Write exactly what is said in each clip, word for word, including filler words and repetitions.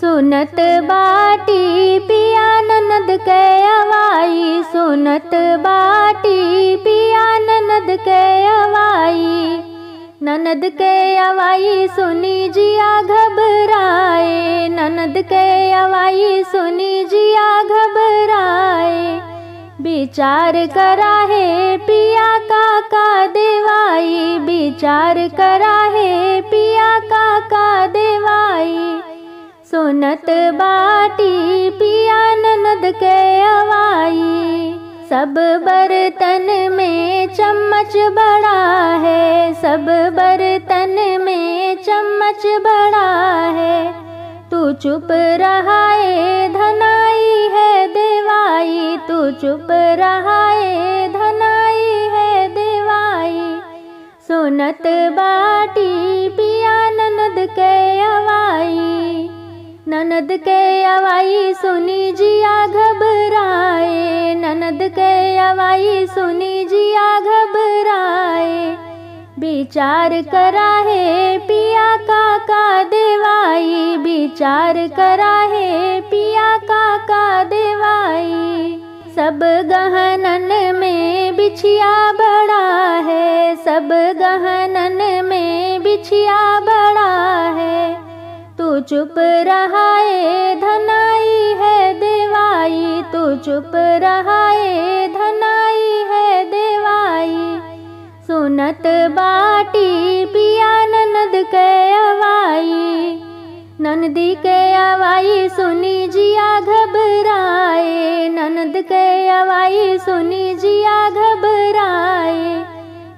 सुनत बाटी पिया ननद के अवाई, सुनत बाटी पिया ननद के अवाई, ननद के अवाई सुनी जिया घबराए, ननद के अवाई सुनी जिया घबराए, विचार करा है पिया काका देवाई, विचार करा है पिया काका देवाई, सुनत बाटी पिया ननद के अवाई। सब बर्तन में चम्मच बड़ा है, सब बर्तन में चम्मच बड़ा है, तू चुप रहा है धनाई है देवाई, तू चुप रहा है धनाई है देवाई, सुनत बाटी पिया ननद के अवाई, ननद के अवाई सुनी जिया घबराए, ननद के अवाई सुनी जिया घबराए, विचार करा है पिया काका देवाई, विचार करा है पिया काका देवाई। सब गहनन में बिछिया बड़ा है, सब गहनन में बिछिया बड़ा है, तू चुप रहा है धनाई है देवाई, तू चुप रहा है धनाई है देवाई, सुनत बाटी पिया ननद के अवाई, ननदी के अवाई सुनी जिया घबराए, ननद के अवाई सुनी जिया घबराए,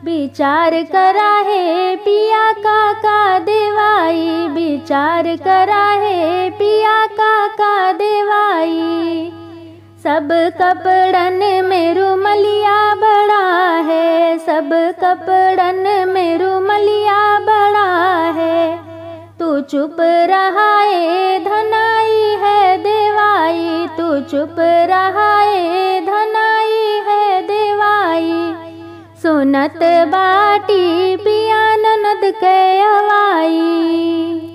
विचार करा है पिया काका देवाई, विचार करा है पिया काका देवाई। सब कपड़न में रुमलिया बड़ा है, सब कपड़न में रुमलिया बड़ा है, तू चुप रहा है धनाई है देवाई, तू चुप रहा है धनाई है देवाई, सुनत बाटी पिया ननद के अवाई।